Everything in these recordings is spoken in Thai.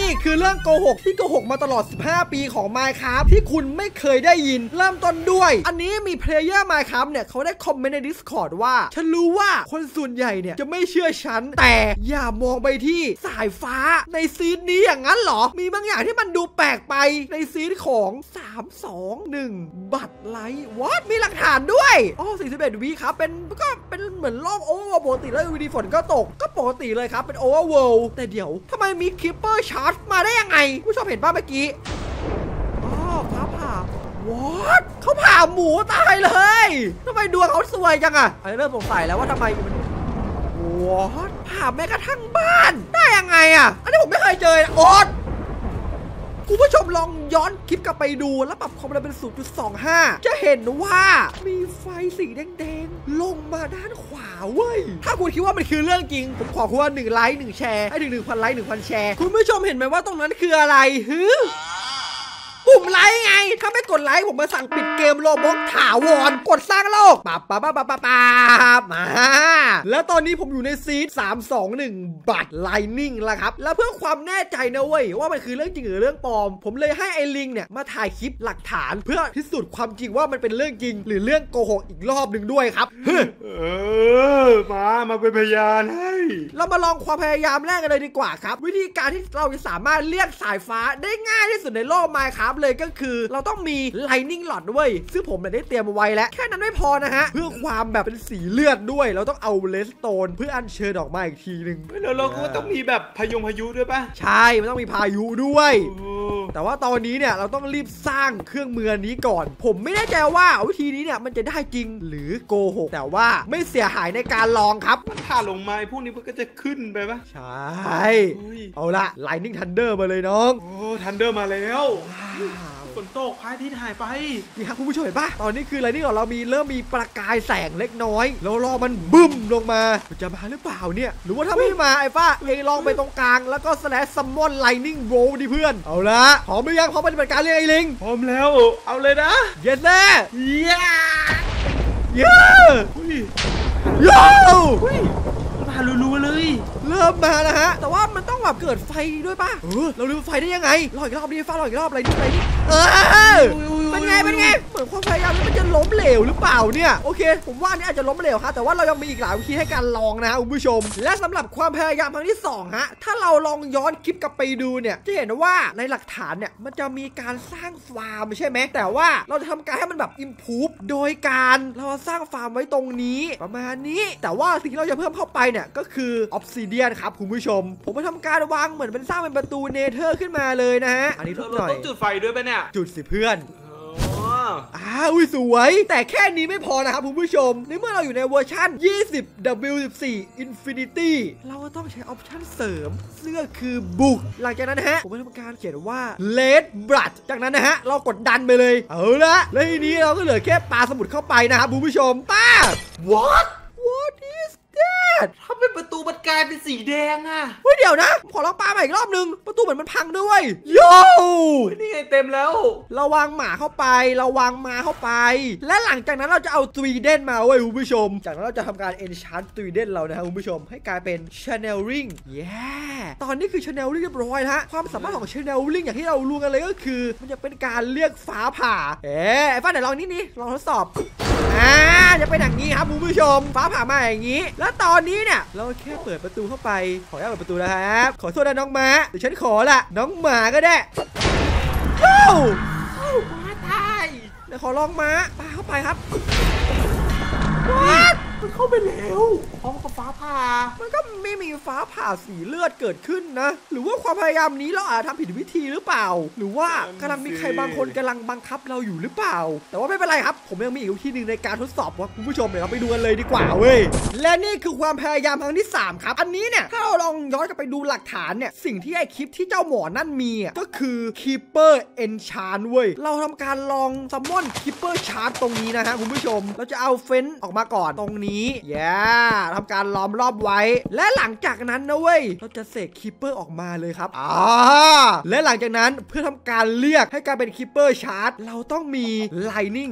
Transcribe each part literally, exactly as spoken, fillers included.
นี่คือเรื่องโกหกที่โกหกมาตลอดสิบห้าปีของ Minecraft ที่คุณไม่เคยได้ยินเริ่มต้นด้วยอันนี้มีเพลเยอร์ Minecraft เนี่ยเขาได้คอมเมนต์ใน Discord ว่าฉันรู้ว่าคนส่วนใหญ่เนี่ยจะไม่เชื่อฉันแต่อย่ามองไปที่สายฟ้าในซีนนี้อย่างนั้นหรอมีบางอย่างที่มันดูแปลกไปในซีนของสาม สอง หนึ่งบัตรไลท์วอตมีหลักฐานด้วยอ๋อสี่สิบเอ็ดวิครับเป็นก็เป็นเหมือนรอบโอเวอร์ปกติแล้ววีดีฝนก็ตกก็ปกติเลยครับเป็นโอเวอร์เวิลด์แต่เดี๋ยวทำไมมีคลิปเปอร์ชาร์จมาได้ยังไงผู้ชมเห็นป่ะเมื่อกี้อ๋อฟ้าผ่าวอตเขาผ่าหมูตายเลยทำไมดวงเขาสวยจังอะไอเริ่มสงสัยแล้วว่าทำไมวอตผ่าแม้กระทั่งบ้านได้ยังไงอะอันนี้ผมไม่เคยเจอโอ๊ตคุณผู้ชมลองย้อนคลิปกลับไปดูแล้วปรับความเร็วเป็น ศูนย์จุดสองห้า จะเห็นว่ามีไฟสีแดงๆลงมาด้านขวาเว้ยถ้าคุณคิดว่ามันคือเรื่องจริงผมขอคุณว่าหนึ่งไลค์หนึ่งแชร์ให้ถึง หนึ่งพัน ไลค์ หนึ่งพัน แชร์คุณผู้ชมเห็นไหมว่าตรงนั้นคืออะไรฮึปุ่มไลค์ไงถ้าไม่กดไลค์ผมมาสั่งปิดเกมโลบ็อกถาวรกดสร้างโลกปะปะปะปะปะปะมาแล้วตอนนี้ผมอยู่ในซีดสาม สอง หนึ่งบัตรไลนิ่งละครับแล้วเพื่อความแน่ใจนะเว้ยว่ามันคือเรื่องจริงหรือเรื่องปลอมผมเลยให้ไอลิงเนี่ยมาถ่ายคลิปหลักฐานเพื่อพิสูจน์ความจริงว่ามันเป็นเรื่องจริงหรือเรื่องโกหกอีกรอบหนึ่งด้วยครับเออมามาเป็นพยานให้เรามาลองความพยายามแรกกันเลยดีกว่าครับวิธีการที่เราจะสามารถเรียกสายฟ้าได้ง่ายที่สุดในโลกไมค์ครับเลยก็คือเราต้องมี Lightning Rod ด้วยซึ่งผมเนี่ยได้เตรียมไว้แล้วแค่นั้นไม่พอนะฮะเพื่อความแบบเป็นสีเลือดด้วยเราต้องเอาเลสโตนเพื่ออัญเชิญออกมาอีกทีหนึ่งแล้วเราก็ต้องมีแบบพายุพายุด้วยป่ะใช่มันต้องมีพายุด้วยแต่ว่าตอนนี้เนี่ยเราต้องรีบสร้างเครื่องมือนี้ก่อนผมไม่แน่ใจว่าวิธีนี้เนี่ยมันจะได้จริงหรือโกหกแต่ว่าไม่เสียหายในการลองครับถ้าลงมาพวกนี้มันก็จะขึ้นไปป่ะใช่เอาละ Lightning Thunder มาเลยน้องโอ้ Thunder มาแล้วฝนตกพายที่ถ่ายไปนี่ครับคุณผู้ชมเห็นปะตอนนี้คืออะไรนี่เรามีเริ่มมีประกายแสงเล็กน้อยแล้วรอมันบึ้มลงมาจะมาหรือเปล่าเนี่ยหรือว่าถ้าไม่มาไอ้ป้าเองลองไปตรงกลางแล้วก็สแลชซัมมอนไลนิ่งโรดิเพื่อนเอาละพร้อมหรือยังพร้อมปฏิบัติการเรียกไอ้ลิงพร้อมแล้วเอาเลยนะเย็นแน่ยาเย้โย่มารัวๆเลยเริ่มมาแล้วฮะแต่ว่ามันต้องแบบเกิดไฟด้วยป่ะเออเราลืมไฟได้ยังไงรออีกรอบดิฟ้ารออีกรอบอะไรนี่อะไรนี่เออเป็นไงเป็นไงเหมือนความพยายามมันจะล้มเหลวหรือเปล่าเนี่ยโอเคผมว่านี่อาจจะล้มเหลวครับแต่ว่าเรายังมีอีกหลายวิธีให้การลองนะคุณผู้ชมและสำหรับความพยายามครั้งที่สองฮะถ้าเราลองย้อนคลิปกลับไปดูเนี่ยจะเห็นว่าในหลักฐานเนี่ยมันจะมีการสร้างฟาร์มใช่ไหมแต่ว่าเราจะทำการให้มันแบบอิมพูฟโดยการเราสร้างฟาร์มไว้ตรงนี้ประมาณนี้แต่ว่าสิ่งที่เราจะเพิ่มเข้าไปเนี่ยก็คือออฟซิเดียนครับคุณผู้ชมผมไปทำการวางเหมือนเป็นสร้างเป็นประตูเนเธอร์ขึ้นมาเลยนะฮะอันนี้ทุกหน่อยต้องจุดไฟด้วยป่ะเนี่ยจุดสิเพื่อนอ้าวสวยแต่แค่นี้ไม่พอนะครับคุณผู้ชมในเมื่อเราอยู่ในเวอร์ชัน ยี่สิบ ดับเบิลยู สิบสี่ Infinity เราต้องใช้ออปชั่นเสริมเสื้อคือบุกหลังจากนั้นนะฮะผมทำการเขียนว่า Red Blood จากนั้นนะฮะเรากดดันไปเลยเอาละแล้วทีนี้เราก็เหลือแค่ปลาสมุดเข้าไปนะครับคุณผู้ชมป้า What What is that ทำเป็นประตูบันกลายเป็นสีแดงอะเฮ้ยเดี๋ยวนะขอลองปลาใหม่อีกรอบนึงประตูเหมือนมันพังด้วยโย่นี่ไงเต็มแล้วเราวางหมาเข้าไปเราวางมาเข้าไปและหลังจากนั้นเราจะเอาสวีเดนมาไว้คุณผู้ชมจากนั้นเราจะทำการเอนชานสวีเดนเรานะครับคุณผู้ชมให้กลายเป็นชาแนลลิงแย่ตอนนี้คือชาแนลลิงเรียบร้อยฮะความสามารถของชาแนลลิงอย่างที่เรารู้กันเลยก็คือมันจะเป็นการเรียกฟ้าผ่าเอ๊ะไอ้ฟ้าเดี๋ยวลองนิดนี้ลองทดสอบอ่าจะเป็นอย่างนี้ครับคุณผู้ชมฟ้าผ่ามาอย่างนี้แล้วตอนนี้เนี่ยเราแค่เปิดประตูเข้าไปขออนุญาตเปิดประตูนะครับขอโทษนะน้องม้าเดี๋ยวฉันขอละน้องหมาก็ได้เอ้าม้าตายเดี๋ยวขอลองม้าปาเข้าไปครับมันเข้าไปแล้วพร้อมกับฟ้าผ่ามันก็ไม่มีฟ้าผ่าสีเลือดเกิดขึ้นนะหรือว่าความพยายามนี้เราอาจทำผิดวิธีหรือเปล่าหรือว่ากำลังมีใครบางคนกำลังบังคับเราอยู่หรือเปล่าแต่ว่าไม่เป็นไรครับผมยังมีอีกวิธีหนึ่งในการทดสอบว่าคุณผู้ชมเดี๋ยวเราไปดูกันเลยดีกว่าเว้ยและนี่คือความพยายามครั้งที่สามครับอันนี้เนี่ยถ้าเราลองย้อนกลับไปดูหลักฐานเนี่ยสิ่งที่ไอคลิปที่เจ้าหมอนั่นมีก็คือคีเปอร์เอนชานเว้ยเราทำการลองซัมมอนคีเปอร์ชาร์ตตรงนี้นะฮะคุณผู้ชมเราจะเอาเฟ้นออกมาก่อนตรงนี้ นี้อย่าทำการล้อมรอบไว้และหลังจากนั้นนะเว้ยเราจะเสกคีปเปอร์ออกมาเลยครับอ่าและหลังจากนั้นเพื่อทำการเรียกให้กลายเป็นคีปเปอร์ชาร์จเราต้องมีไลนิ่ง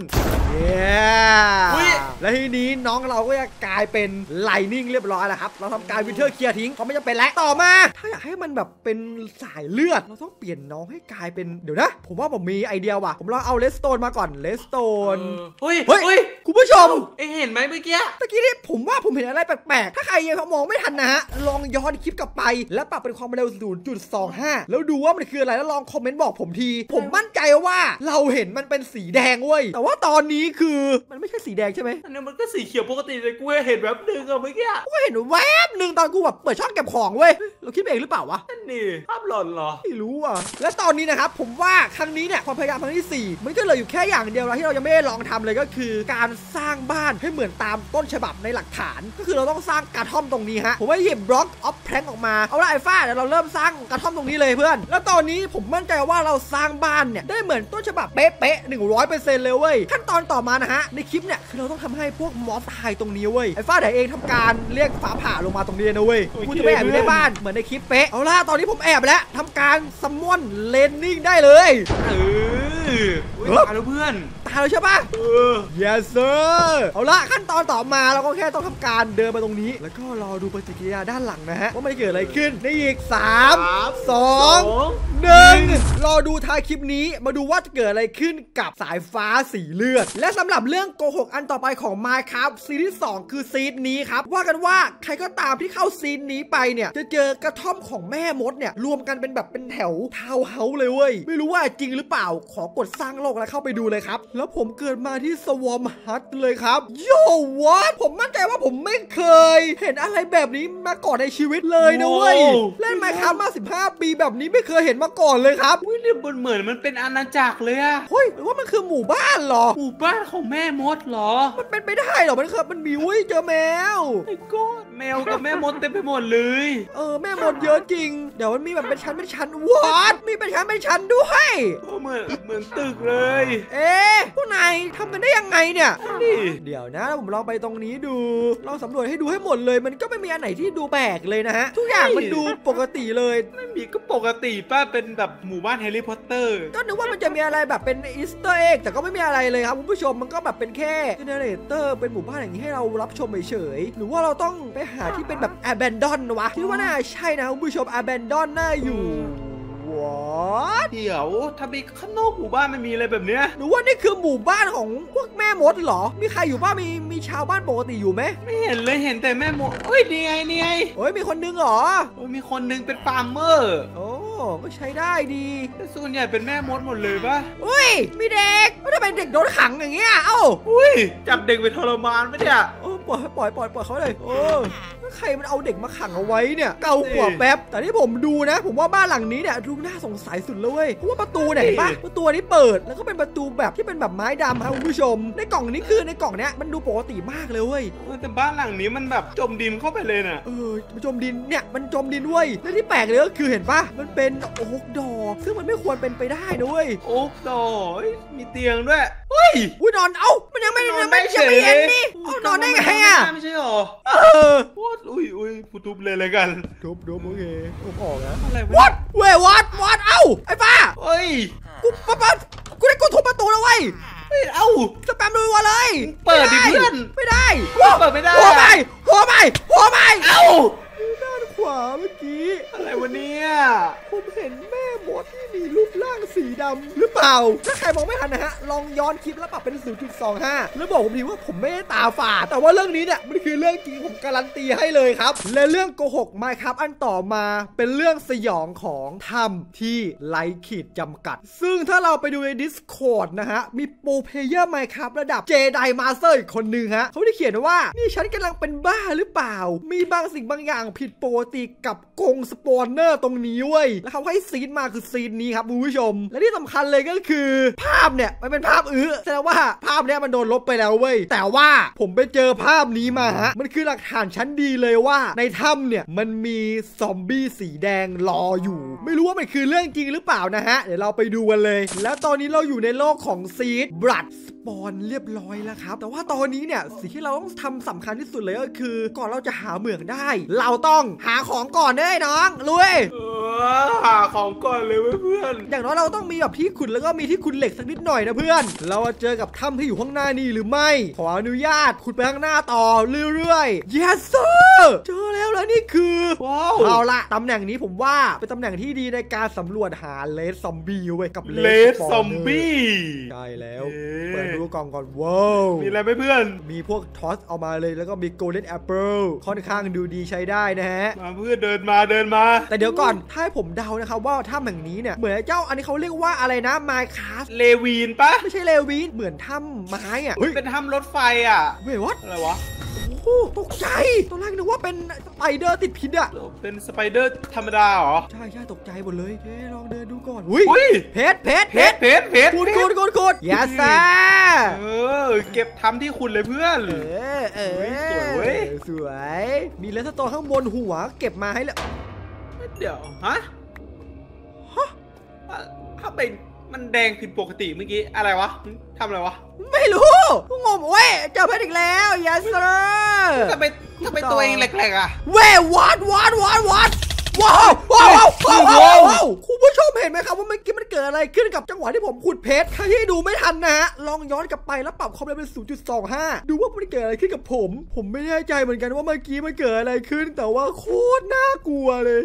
และทีนี้น้องเราก็จะกลายเป็นไลนิ่งเรียบร้อยแล้วครับเราทำการวินเทอร์เคลียร์ทิ้งเขาไม่จะเป็นแล้วต่อมาถ้าอยากให้มันแบบเป็นสายเลือดเราต้องเปลี่ยนน้องให้กลายเป็นเดี๋ยวนะผมว่าผมมีไอเดียว่ะผมลองเอาเลสโตนมาก่อนเลสโตนเฮ้ยเฮ้ยคุณผู้ชมเองเห็นไหมเมื่อกี้เมื่อกี้นี่ผมว่าผมเห็นอะไรแปลกๆถ้าใครยังมองไม่ทันนะฮะลองย้อนคลิปกลับไปแล้วปรับเป็นความเร็ว ศูนย์จุดสองห้า แล้วดูว่ามันคืออะไรแล้วลองคอมเมนต์บอกผมทีผมมั่นใจว่าเราเห็นมันเป็นสีแดงเว้ยแต่ว่าตอนนี้คือมันไม่ใช่สีแดงใช่ไหมอันนี้มันก็สีเขียวปกติเลยกูเห็นแวบหนึ่งอะเมื่อกี้กูเห็นแวบหนึ่งตอนกูแบบเปิดช่องเก็บของเว้ยเราคิดเองหรือเปล่าวะนี่ภาพหลอนเหรอไม่รู้อะและตอนนี้นะครับผมว่าครั้งนี้เนี่ยความพยายามครั้งที่สี่มันก็เหลืออยู่แค่อย่างเดียวแล้วที่เรายังไม่ได้ลองทำเลยก็คือการสร้างบ้านให้เหมือนตามต้นฉบับในหลักฐานก็คือเราต้องสร้างกระท่อมตรงนี้ฮะผมว่าหยิบบล็อกออฟแพลงออกมาเอาละไอ้ฟ้าเดี๋ยวเราเริ่มสร้างกระท่อมตรงนี้เลยเพื่อนแล้วตอนนี้ผมมั่นใจว่าเราสร้างบ้านเนี่ยได้เหมือนต้นฉบับเป๊ะๆหนึ่งร้อยเปอร์เซ็นต์เลยเว้ยขั้นตอนต่อมานะฮะในคลิปเนี่ยคือเราต้องทำให้พวกมอสตายตรงนี้เว้ยไอ้ฟ้าเดี๋ยวเองทำการเรียกฟ้าผ่าลงมาตรงนี้นะเว้ยกูจะไปแอบอยู่ในบ้านเหมือนในคลิปเป๊ะเอาล่ะตอนนี้ผมแอบแล้วทำการซัมมอนเลนนิ่งได้เลยเออตายแล้วเพื่อนตายแล้วใช่ปะเออ yes sir เอาล่ะขั้นตอนต่อมาเราก็แค่ต้องทำการเดินมาตรงนี้แล้วก็รอดูปฏิกิริยาด้านหลังนะฮะว่ามันเกิดอะไรขึ้นในอีกสาม สอง หนึ่งรอดูท้ายคลิปนี้มาดูว่าจะเกิดอะไรขึ้นกับสายฟ้าสีเลือดและสำหรับเรื่องโกหกอันต่อไปของ Minecraft ซีรีส์สองคือซีดนี้ครับว่ากันว่าใครก็ตามที่เข้าซีดนี้ไปเนี่ยจะเจอกระท่อมของแม่มดเนี่ยรวมกันเป็นแบบเป็นแถวทาวเฮาส์เลยเว้ยไม่รู้ว่าจริงหรือเปล่าขอกดสร้างโลกแล้วเข้าไปดูเลยครับแล้วผมเกิดมาที่สวอมฮัทเลยครับโย่วอทผมมั่นใจว่าผมไม่เคยเห็นอะไรแบบนี้มาก่อนในชีวิตเลยนะเว้ยเล่น Minecraft มาสิบห้าปีแบบนี้ไม่เคยเห็นมาก่อนเลยครับอุ้ยเนี่ยมันเหมือนมันเป็นอาณาจักรเลยอะเฮ้ยหรือว่ามันคือหมู่บ้านหรอหมู่บ้านของแม่มดหรอมันเป็นไปได้หรอมันคือมันมีเว้ยเจอแมวไอ้ก้อนแมวกับแม่มดเต็มไปหมดเลยเออแม่มดเยอะจริงเดี๋ยวมันมีแบบเป็นชั้นเป็นชั้นวอทมีเป็นชั้นเป็นชั้นด้วยเหมือนเหมือนตึกเลยเอ๊ะพวกนายทำกันได้ยังไงเนี่ยเดี๋ยวนะผมลองไปตรงนี้ดูลองสำรวจให้ดูให้หมดเลยมันก็ไม่มีอันไหนที่ดูแปลกเลยนะฮะทุกอย่างมันดูปกติเลยไม่มีก็ปกติป้าเป็นแบบหมู่บ้านแฮร์รี่พอตเตอร์ก็นึกว่ามันจะมีอะไรแบบเป็นอีสเตอร์เอ็กแต่ก็ไม่มีอะไรเลยครับคุณผู้ชมมันก็แบบเป็นแค่เจเนเรเตอร์เป็นหมู่บ้านอย่างนี้ให้เรารับชมเฉยๆหรือว่าเราต้องไปหาที่เป็นแบบ abandon วะคิดว่าน่าใช่นะคุณผู้ชม abandon น่าอยู่เดี๋ยวทำไมข้างนอกหมู่บ้านมันมีอะไรแบบเนี้ยหรือว่านี่คือหมู่บ้านของพวกแม่มดเหรอมีใครอยู่บ้างมีมีชาวบ้านปกติอยู่ไหมไม่เห็นเลยเห็นแต่แม่มดเอ้ยนี่ไงนี่ไงเอ้ยมีคนนึงเหรอเอ้ยมีคนนึงเป็นฟาร์มเมอร์โอ้ก็ใช้ได้ดีแต่ส่วนใหญ่เป็นแม่มดหมดเลยปะอุ้ยมีเด็กแล้วทำไมเด็กโดนขังอย่างเงี้ยเอ้าอุ้ยจับเด็กไปทรมานปะเนี่ยปล่อยปล่อยปล่อยปล่อยเขาเลยโอ้ใครมันเอาเด็กมาขังเอาไว้เนี่ยเกาหัวแป๊บแต่ที่ผมดูนะผมว่าบ้านหลังนี้เนี่ยดูน่าสงสัยสุดเลยเพราะว่าประตูไหนปะประตูนี้เปิดแล้วก็เป็นประตูแบบที่เป็นแบบไม้ดำครับคุณผู้ชมในกล่องนี้คือในกล่องเนี้ยมันดูปกติมากเลยเว้ยแต่บ้านหลังนี้มันแบบจมดินเข้าไปเลยน่ะเออจมดินเนี่ยมันจมดินเว้ยและที่แปลกเลยก็คือเห็นปะมันเป็นโอ๊กดอซึ่งมันไม่ควรเป็นไปได้นะเว้ยโอ๊กดอมีเตียงด้วยเฮ้ยอุ้ยนอนเอ้ามันยังไม่ยังไม่ยังไม่เย็นนี่นอนได้ไงอะไม่ใช่หรอเอออุ้ยอุ้ยกูทุบเลยเลยกันทุบทุบโอเคทุบออกนะอะไรวะเว้ยวอดวอดเอ้าไอ้ป้าเฮ้ยกูป้าป้ากูได้กูทุบประตูแล้วเว้ยเอ้าจะแปมดูวะเลยเปิดดิเพื่อนไม่ได้เปิดไม่ได้หัวไปหัวไปหัวไปเอ้าด้านขวาเมื่อกี้อะไรวะเนี่ยผมเห็นแม่มดที่มีรูปร่างสีดำหรือเปล่าถ้าใครมองไม่ทันนะฮะลองย้อนคลิปแล้วปรับเป็น ศูนย์จุดสองห้า แล้วบอกผมทีว่าผมไม่ได้ตาฝาดแต่ว่าเรื่องนี้เนี่ยมันคือเรื่องจริงผมการันตีให้เลยครับและเรื่องโกหก Minecraft อันต่อมาเป็นเรื่องสยองของถ้ำที่ไร้ขีดจำกัดซึ่งถ้าเราไปดูใน Discord นะฮะมีโปรเพลเยอร์ Minecraft ระดับ Jedi Master อีกคนนึงฮะเขาได้เขียนว่านี่ฉันกำลังเป็นบ้าหรือเปล่ามีบางสิ่งบางอย่างผิดปกติกับกรงสปอนเนอร์ตรงนี้เว้ยแล้วเขาให้ซีนมาคือซีนนี้ครับคุณผู้ชมและที่สำคัญเลยก็คือภาพเนี่ยมันเป็นภาพอื้อแสดงว่าภาพเนี่ยมันโดนลบไปแล้วเว้ยแต่ว่าผมไปเจอภาพนี้มาฮะมันคือหลักฐานชั้นดีเลยว่าในถ้ำเนี่ยมันมีซอมบี้สีแดงรออยู่ไม่รู้ว่ามันคือเรื่องจริงหรือเปล่านะฮะเดี๋ยวเราไปดูกันเลยแล้วตอนนี้เราอยู่ในโลกของซีดบลัดส ปอนเรียบร้อยแล้วครับแต่ว่าตอนนี้เนี่ยสิ่งที่เราต้องทำสำคัญที่สุดเลยก็คือก่อนเราจะหาเหมืองได้เราต้องหาของก่อนเด้น้องลุยหาของก่อนเลยเพื่อนอย่างน้อยเราต้องมีแบบที่ขุดแล้วก็มีที่ขุดเหล็กสักนิดหน่อยนะเพื่อนเราเจอกับถ้ำที่อยู่ข้างหน้านี่หรือไม่ขออนุญาตขุดไปข้างหน้าต่อเรื่อยๆ yes sir เจอแล้วแล้วนี่คือว้าวเอาละตำแหน่งนี้ผมว่าเป็นตำแหน่งที่ดีในการสำรวจหาเลสซอมบี้เว้ยกับเลสซอมบี้ใช่แล้วเปิดดูกล่องก่อนว้าวมีอะไรไหมเพื่อนมีพวกทอสเอามาเลยแล้วก็มีโกลเด้นแอปเปิลค่อนข้างดูดีใช้ได้นะฮะมาเพื่อนเดินมาเดินมาแต่เดี๋ยวก่อนถ้าให้ผมเดานะครับว่าถ้ำแห่งนี้เนี่ยเหมือนเจ้าอันนี้เขาเรียกว่าอะไรนะ Minecraft เลวีนปะไม่ใช่เลวีนเหมือนถ้ำไม้อ่ะเป็นถ้ำรถไฟอ่ะเว้ยวัดอะไรวะตกใจตอนแรกนึกว่าเป็นสไปเดอร์ติดพิษอะเป็นสไปเดอร์ธรรมดาเหรอใช่ใช่ตกใจหมดเลยเฮ้ลองเดินดูก่อนอุ้ยเพชรเพชรเพชรเพชรเพชรขุดขุดขุดขุดยาซ่าเออเก็บทำที่ขุดเลยเพื่อนเออเออสวยสวยมีเลสตอข้างบนหัวเก็บมาให้แล้วเดี๋ยวฮะฮะข้าเป็นมันแดงผิดปกติเมื่อกี้อะไรวะทำอะไรวะไม่รู้งงเว้ยเจอเพชรอีกแล้วยาสเลอร์ทำไมทำไมตัวเองแหลกๆอ่ะเว้ยวัดวัดวัดวัดว้าวว้าวว้าวคุณผู้ชมเห็นไหมครับว่าเมื่อกี้มันเกิดอะไรขึ้นกับจังหวะที่ผมขุดเพชรใครที่ดูไม่ทันนะฮะลองย้อนกลับไปแล้วปรับความเร็วเป็น ศูนย์จุดสองห้า ดูว่ามันเกิดอะไรขึ้นกับผมผมไม่แน่ใจเหมือนกันว่าเมื่อกี้มันเกิดอะไรขึ้นแต่ว่าโคตรน่ากลัวเลย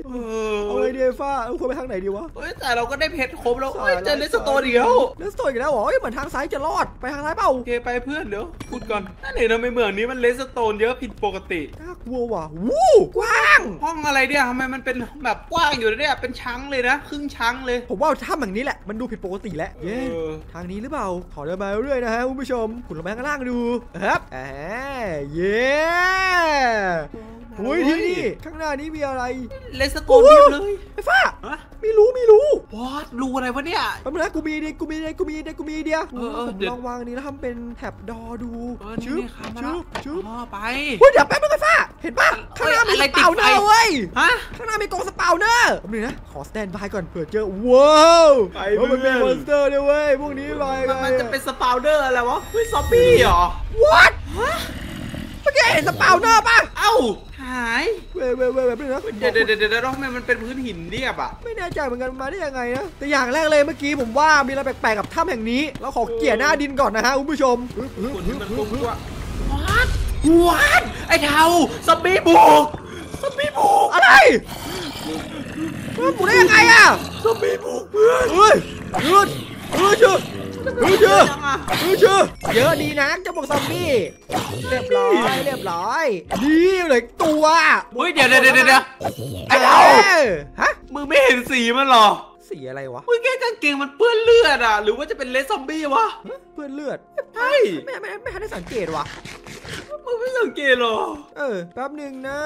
เอาไอเดียฟ้าเอาคนไปทางไหนดีวะแต่เราก็ได้เพชรครบแล้วเจอเลสโตนอีกแล้วเลสโตนอีกแล้วเหรอเหมือนทางซ้ายจะรอดไปทางซ้ายเปล่าโอเคไปเพื่อนเดี๋ยวพูดก่อนนั่นเองนะในเมืองนี้มันเลสโตนเยอะผิดปกติน่ากลัวว่ะวู้กว้างห้องอะไรเนี่ยทำไมมันเป็นแบบกว้างอยู่เนี่ยเป็นช้างเลยนะครึ่งช้างเลยผมว่าถ้ำแบบนี้แหละมันดูผิดปกติแล้วเย้ทางนี้หรือเปล่าขอเดินมาเรื่อยๆนะฮะคุณผู้ชมขุดลงไปข้างล่างดูครับแหมเย้อุ้ยที่นี่ข้างหน้านี้มีอะไรเลสโกนเรียบเลยไอ้ฟ้ามีรู้มีรู้วอดรู้อะไรวะเนี่ยแป๊บนึงนะกูมีเดียกูมีเดียกูมีเดียกูมีเดียผมลองวางนี้แล้วทำเป็นแถบดอดูชื้อชื้อชื้อไปเฮ้ยเดี๋ยวแป๊บนึงไอ้ฟ้าเห็นปะข้างหน้ามีสเปาเนอร์เว้ยฮะข้างหน้ามีกองสเปาเนอร์แป๊บนึงนะขอสแตนบายก่อนเผื่อเจอว้าวมันเป็นมอนสเตอร์ด้วยเว้ยพวกนี้ลอยไปมันจะเป็นสเปาเนอร์อะไรวะเฮ้ยซอมบี้เหรอวอดเมื่อกี้เห็นสเปาเนอร์ป่ะเอ้าหายเว้ยเว้ยเว้ยแบบนี้นะเดี๋ยวเดี๋ยวเดี๋ยวทำไมมันเป็นพื้นหินเรียบอ่ะไม่แน่ใจเหมือนกันมาได้ยังไงนะแต่อย่างแรกเลยเมื่อกี้ผมว่ามีอะไรแปลกๆกับถ้ำแห่งนี้เราขอเกี่ยหน้าดินก่อนนะฮะคุณผู้ชมว้าวว้าวไอ้เทาซอมบี้บุกซอมบี้บุกอะไรบุกได้ยังไงอ่ะซอมบี้บุกเพื่อนเฮ้ยเฮ้ยเฮ้ยเฮ้ยเฮ้ยเฮ้ยเฮ้ยเยอะดีนะจะบอกซอมบี้เรียบร้อยเรียบร้อยดีเลยตัวเฮ้ยเดี๋ยวเดี๋ยวเดี๋ยวไอ้เอ้าฮะมึงไม่เห็นสีมันหรอสีอะไรวะมึงแค่กางเกงมันเปื้อนเลือดอ่ะหรือว่าจะเป็นเลสซอมบี้วะเปื้อนเลือดใช่ไม่ไม่ไม่ได้สังเกตวะมึงไม่สังเกตหรอเออแป๊บหนึ่งนะ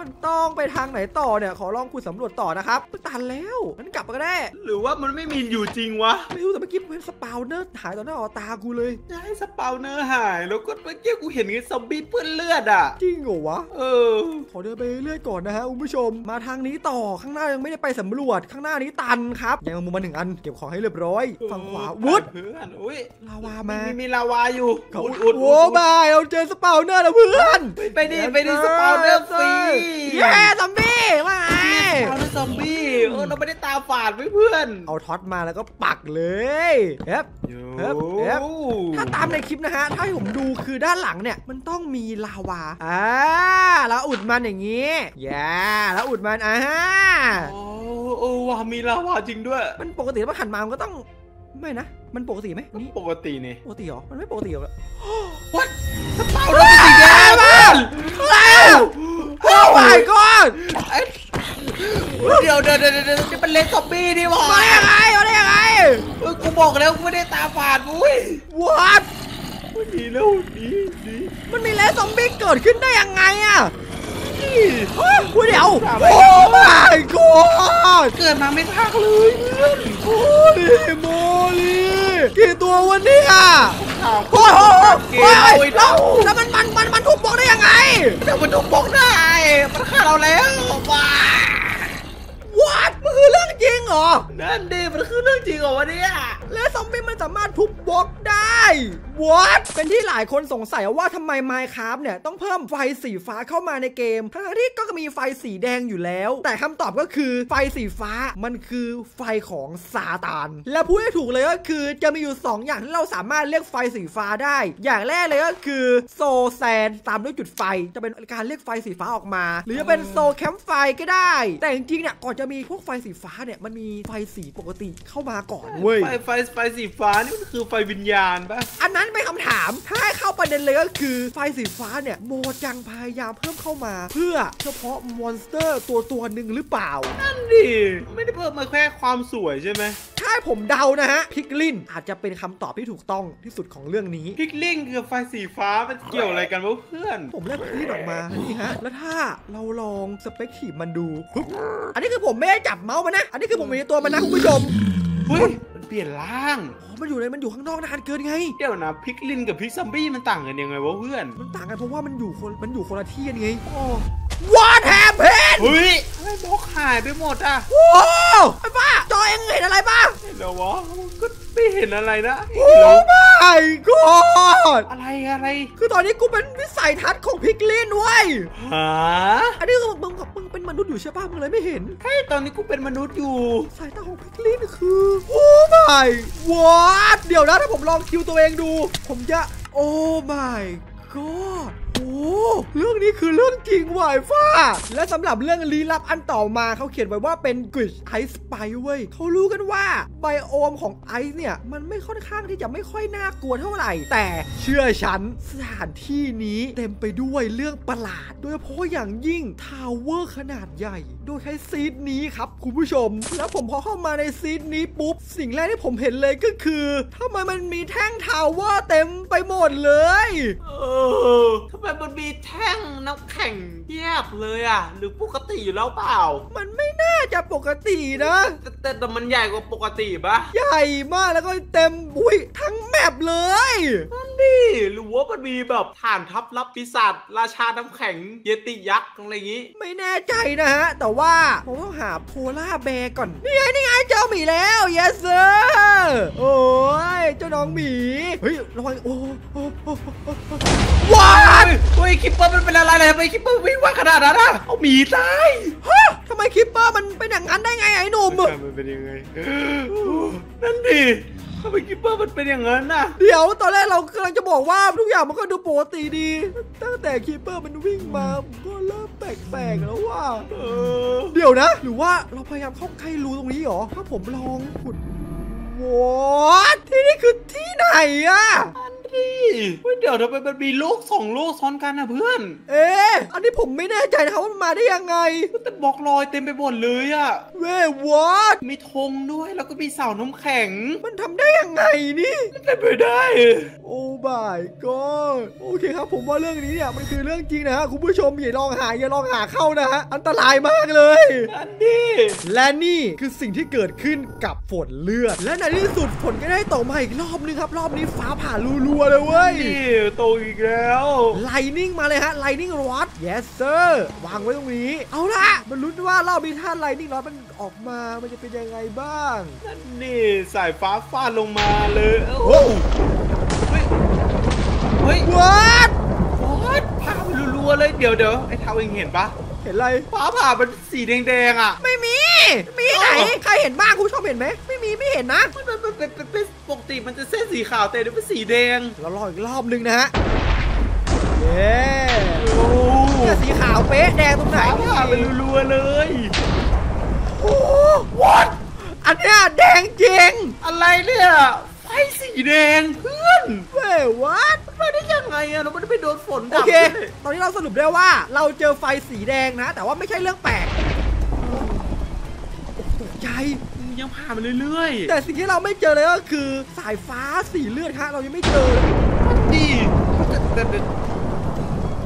มันต้องไปทางไหนต่อเนี่ยขอลองคุณสำรวจต่อนะครับตันแล้วงั้นกลับก็ได้หรือว่ามันไม่มีอยู่จริงวะไม่รู้แต่เมื่อกี้เป็นสปาวเนอร์หายต่อหน้าตากูเลยใช่สปาวเนอร์หายแล้วก็เมื่อกี้กูเห็นไอ้ซอมบี้เปื้อนเลือดอ่ะจริงเหรอวะเออขอเดินไปเรื่อยก่อนนะฮะคุณผู้ชมมาทางนี้ต่อข้างหน้ายังไม่ได้ไปสำรวจข้างหน้านี้ตันครับยังมุมมาหนึ่งอันเก็บของให้เรียบร้อยฝั่งขวาวุ้ดเพื่อนอุ้ยลาวามามีลาวาอยู่อุดอุดโอ้บายเราเจอสปาวเนอร์แล้วเพื่อนไปดิไปดิสปาวเนอร์ฟรีแย่ซอมบี้ว่าไงสปาวเนอร์ซอมบี้เออเราไม่ได้ตาฝาดเพื่อนเอาท็อตมาแล้วก็ปักเลยเอ๊บเอ๊บเอ๊บถ้าตามในคลิปนะฮะถ้าผมดูคือด้านหลังเนี่ยมันต้องมีลาวาอ่าแล้วอุดมันอย่างงี้แย่แล้วอุดมันอ่าโอ้โอ้ว่ามีลาวาจริงด้วยมันปกติมันหันมามันก็ต้องไม่นะมันปกติไหมนี่ปกตินี่ปกติเหรอมันไม่ปกติหรอกวัดสปาวเนอร์สีแดงมันแล้วโอ้ยก่อนเดี๋ยวเดี๋ยวเดี๋ยวเดี๋ยวจะเป็นเลสซอมบี้นี่วะมาได้ยังไงมาได้ยังไงกูบอกแล้วกูไม่ได้ตาฝาดมุ้ยวัดดีแล้วดีดีมันมีเลสซอมบี้เกิดขึ้นได้ยังไงอะกูเดี๋ยวโอ้ my god เกิดมาไม่ทักเลยโอ้ดิโมลีกี่ตัววันนี้อ่ะโอ้โหโอ้ยแล้วแล้วมันมันมันมันถูกบล็อกได้ยังไงมันถูกบล็อกได้มันฆ่าเราแล้วว้า what มึง คือเรื่องจริงเหรอนั่นดิมันคือเรื่องจริงเหรอวะเนี่ยและซอมบี้มันสามารถทุบบล็อกได้วอตเป็นที่หลายคนสงสัยว่าทำไม Minecraft เนี่ยต้องเพิ่มไฟสีฟ้าเข้ามาในเกมทั้งที่ก็มีไฟสีแดงอยู่แล้วแต่คำตอบก็คือไฟสีฟ้ามันคือไฟของซาตานและพูดให้ถูกเลยก็คือจะมีอยู่สองอย่างที่เราสามารถเรียกไฟสีฟ้าได้อย่างแรกเลยก็คือโซแซนตามด้วยจุดไฟจะเป็นการเรียกไฟสีฟ้าออกมาหรือจะเป็นโซแคมป์ไฟก็ได้แต่จริงๆเนี่ยก่อนจะมีพวกไฟสีฟ้าเนี่ยมันมีไฟสีปกติเข้ามาก่อนเว้ยไฟไฟไฟสีฟ้านี่มันคือไฟวิญญาณปะอันนั้นเป็นคำถามถ้าเข้าประเด็นเลยก็คือไฟสีฟ้าเนี่ยโมจังพยายามเพิ่มเข้ามาเพื่อเฉพาะมอนสเตอร์ตัวตัวหนึ่งหรือเปล่านั่นดิไม่ได้เพิ่มมาแค่ความสวยใช่ไหมใช่ผมเดานะฮะพิกลินอาจจะเป็นคำตอบที่ถูกต้องที่สุดของเรื่องนี้พิกลินกับไฟสีฟ้ามันเกี่ยวอะไรกันวะเพื่อนผมเลือกพิกลินออกมานี่ฮะแล้วถ้าเราลองสเปกทีฟมันดูอันนี้คือผมไม่ได้จับเมาส์มันนะอันนี้คือผมมีตัวมันนะคุณผู้ชมเฮ้ยเปลี่ยนร่างอ๋อมันอยู่ในมันอยู่ข้างนอกนานเกินไงเดี๋ยวนะพิกลินกับพิกซัมบี้มันต่างกันยังไงวะเพื่อนมันต่างกันเพราะว่ามันอยู่คนมันอยู่คนละที่ไงอ๋อ What happened เฮ้ยอะไรบล็อกหายไปหมดอ่ะโอ้ไอ้บ้าจอเองเห็นอะไรบ้างเห็นแล้ววะก็ไม่เห็นอะไรนะโอ้my god อะไรอะไรคือตอนนี้กูเป็นวิสัยทัศน์ของพิกลินเว้ยฮะอันนี้มึงมึงมึงเป็นมนุษย์อยู่ใช่ป่ะมึงเลยไม่เห็นใช่ตอนนี้กูเป็นมนุษย์อยู่สายตาของพิกลินคือโอ้my god เดี๋ยวนะถ้าผมลองคิวตัวเองดูผมจะโอ้ my godเรื่องนี้คือเรื่องจริงว่ะฟ้าและสำหรับเรื่องลี้ลับอันต่อมาเขาเขียนไว้ว่าเป็นกริชไอซ์ไปเว้ยเขารู้กันว่าไบโอมของไอซ์เนี่ยมันไม่ค่อนข้างที่จะไม่ค่อยน่ากลัวเท่าไหร่แต่เชื่อฉันสถานที่นี้เต็มไปด้วยเรื่องประหลาดโดยเฉพาะอย่างยิ่งทาวเวอร์ขนาดใหญ่โดยใช้ซีดนี้ครับคุณผู้ชมแล้วผมพอเข้ามาในซีดนี้ปุ๊บสิ่งแรกที่ผมเห็นเลยก็คือทำไมมันมีแท่งทาวเวอร์เต็มไปหมดเลยเออทำไมมันมีแท่งน้ำแข็งเทียบเลยอ่ะหรือปกติอยู่แล้วเปล่ามันไม่น่าจะปกตินะแต่แต่แต่มันใหญ่กว่าปกติปะใหญ่มากแล้วก็เต็มอุ้ยทั้งแมปเลยนั่นดิหรือว่ามันมีแบบฐานทัพลับปีศาจราชาน้ำแข็งเยติยักษ์อะไรอย่างงี้ไม่แน่ใจนะฮะแต่ว่าผมต้องหาโพล่าแบร์ก่อนนี่ไงนี่ไงเจ้าหมีแล้ว yes sir โอ้ยเจ้าน้องหมีเฮ้ยลอยโอ้โอ้โอ้ว้าวเฮ้ยคิปเปอร์มันเป็นอะไรเลยทำไมคิปเปอร์วิ่งว่าขนาดนั้นอ่ะเอาหมีตายฮะทำไมคิปเปอร์มันเป็นอย่างนั้นได้ไงไอ้หนุ่มมันเป็นยังไงนั่นดิทำไมคิปเปอร์มันเป็นอย่างนั้นน่ะเดี๋ยวตอนแรกเรากำลังจะบอกว่าทุกอย่างมันก็ดูปกติดีตั้งแต่คิปเปอร์มันวิ่งมาก็เริ่มแปลกๆแล้วว่าเออเดี๋ยวนะหรือว่าเราพยายามเข้าใกล้รูตรงนี้หรอถ้าผมลองขุดวอดที่นี่คือที่ไหนอะเดี๋ยวทำไมมันมีโลกสองโลกซ้อนกันนะเพื่อนเอ๊ะอันนี้ผมไม่แน่ใจนะครับว่ามันมาได้ยังไงแต่บล็อกลอยเต็มไปหมดเลยอะเว้ย what มีธงด้วยแล้วก็มีเสาน้ำแข็งมันทำได้ยังไงนี่มันเป็นไปได้โอ้ my god โอเคครับผมว่าเรื่องนี้เนี่ยมันคือเรื่องจริงนะฮะคุณผู้ชมอย่าลองหาอย่าลองหาเข้านะฮะอันตรายมากเลยอันนี้และนี่คือสิ่งที่เกิดขึ้นกับฝนเลือดและในที่สุดฝนก็ได้ตกมาอีกรอบนึงครับรอบนี้ฟ้าผ่ารัวเลยเว้ยโตอีกแล้วไลนิ่งมาเลยฮะไลนิ่งรอด yes sir วางไว้ตรงนี้เอาละมันลุ้นว่ารอบนี้ถ้าไลนิ่งรอดมันออกมามันจะเป็นยังไงบ้างนั่นนี่สายฟ้าฟาดลงมาเลยโอ้เฮ้ยเฮ้ยวัดวัดผ่ารัวๆเลยเดี๋ยวเดี๋ยวไอ้เท้าเองเห็นปะเห็นอะไรฟ้าผ่าเป็นสีแดงๆอ่ะไม่มีมีไหนใครเห็นบ้างคุณชอบเห็นไหมไม่มีไม่เห็นนะมันมันเป็นเป็นปกติมันจะเส้นสีขาวแต่เดี๋ยวเป็นสีแดงเราลองอีกรอบนึงนะฮะเย้เนี่ยสีขาวเป๊ะแดงตรงไหนผ่าเป็นรัวๆเลยโอ้วัดอันเนี้ยแดงจริงอะไรเนี่ยไฟสีแดงเพื่อนเว้ยวัดมันได้ยังไงอะเราไม่ได้ไปโดนฝนดับโอเคตอนนี้เราสรุปได้ว่าเราเจอไฟสีแดงนะแต่ว่าไม่ใช่เรื่องแปลกตกใจยังผ่านมาเรื่อยๆแต่สิ่งที่เราไม่เจอเลยก็คือสายฟ้าสีเลือดครับเรายังไม่เจอดี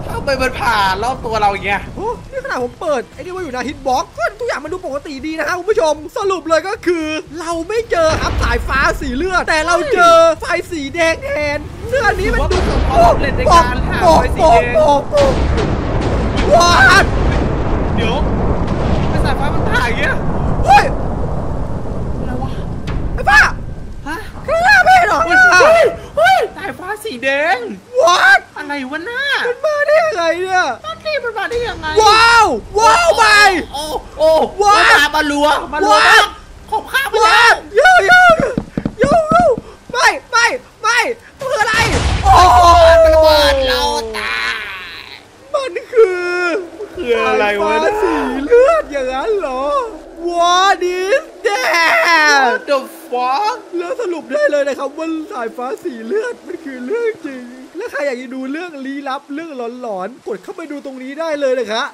เข้าไปบนผ่านรอบตัวเราอย่างเงี้ยโอ้นี่ขนาดผมเปิดไอ้นี่ว่าอยู่ในฮิตบ็อกซ์ก็ทุกอย่างมันดูปกติดีนะครับคุณผู้ชมสรุปเลยก็คือเราไม่เจอครับสายฟ้าสีเลือดแต่เราเจอไฟสีแดงแทนเรื่องนี้มันดูโป๊ะโป๊ะโป๊ะโป๊ะโป๊ะโป๊ะว้าวเดี๋ยวสายฟ้ามันผ่านอย่างเงี้ย เฮ้ยอะไรวะไอ้ป้าฮะข้างหน้าไม่เห็นหรอเฮ้ยเฮ้ยสายฟ้าสีแดงว้าวอะไรวะน่ามันมาได้ยังไงเนี่ยนั่นนี่มันมาได้ยังไงว้าวว้าวไปโอ้โอ้ว้าวมาลัวมาลัวขบข้าวไปแล้วโยโย่โย่ไม่ไม่ไม่คืออะไรโอ้มันระเบิดเราตายมันคือคืออะไรวะสีเลือดอย่างนั้นเหรอ What is that What the fuck แล้วสรุปได้เลยนะครับว่าสายฟ้าสีเลือดมันคือเรื่องจริงและใครอยากจะดูเรื่องลี้ลับเรื่องหลอนๆกดเข้าไปดูตรงนี้ได้เลยนะคะ